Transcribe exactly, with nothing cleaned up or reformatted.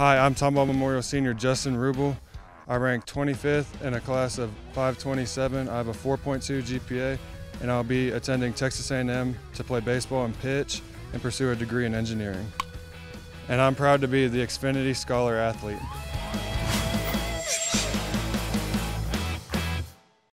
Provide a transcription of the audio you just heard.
Hi, I'm Tomball Memorial Senior Justin Ruble. I ranked twenty-fifth in a class of five twenty-seven. I have a four point two G P A, and I'll be attending Texas A and M to play baseball and pitch and pursue a degree in engineering. And I'm proud to be the Xfinity Scholar Athlete.